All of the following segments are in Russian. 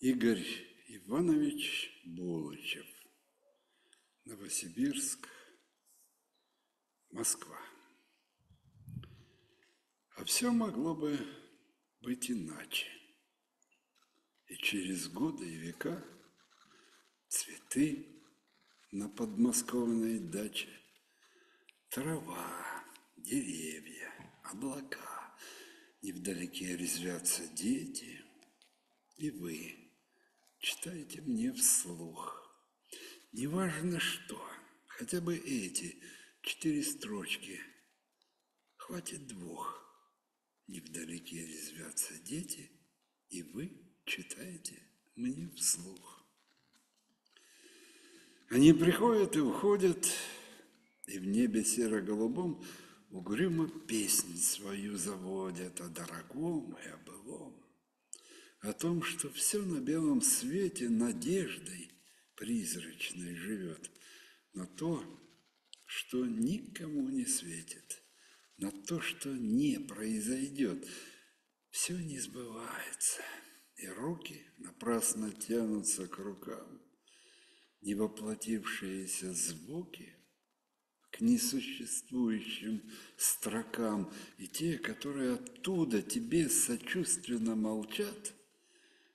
Игорь Иванович Буловичев, Новосибирск, Москва. А все могло бы быть иначе. И через годы и века цветы на подмосковной даче, трава, деревья, облака, невдалеке резвятся дети, и вы читайте мне вслух. Неважно что, хотя бы эти 4 строчки, хватит 2. Невдалеке резвятся дети, и вы читаете мне вслух. Они приходят и уходят, и в небе серо-голубом угрюмо песнь свою заводят о дорогом и о былом, о том, что все на белом свете надеждой призрачной живет, на то, что никому не светит, на то, что не произойдет. Все не сбывается, и руки напрасно тянутся к рукам. Невоплотившиеся звуки к несуществующим строкам, и те, которые оттуда тебе сочувственно молчат,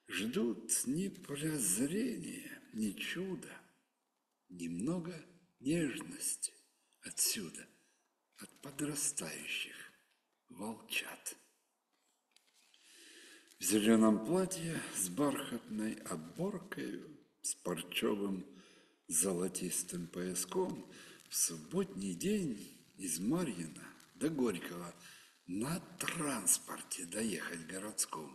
ждут ни прозрения, ни чуда, немного нежности отсюда, от подрастающих волчат. В зеленом платье с бархатной оборкою, с парчевым золотистым пояском, в субботний день из Марьина до Горького на транспорте доехать городском,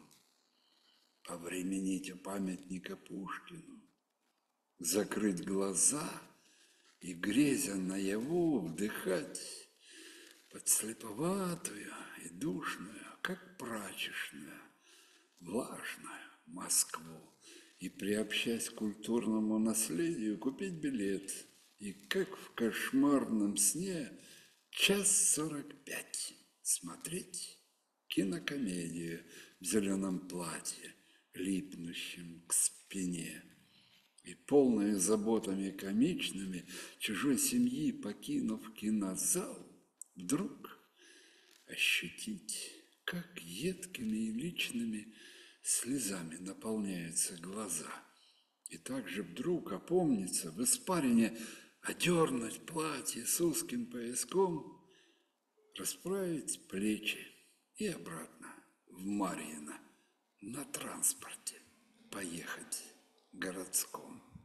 повременить у памятника Пушкину, закрыть глаза и, грезя наяву, вдыхать подслеповатую и душную, как прачечную, влажную Москву, и, приобщаясь к культурному наследию, купить билет и, как в кошмарном сне, 1:45 смотреть кинокомедию в зеленом платье, липнущем к спине, и, полные заботами комичными чужой семьи, покинув кинозал, вдруг ощутить, как едкими и личными слезами наполняются глаза, и также вдруг опомнится, в испарине одернуть платье с узким пояском, расправить плечи и обратно в Марьино на транспорте поехать городском.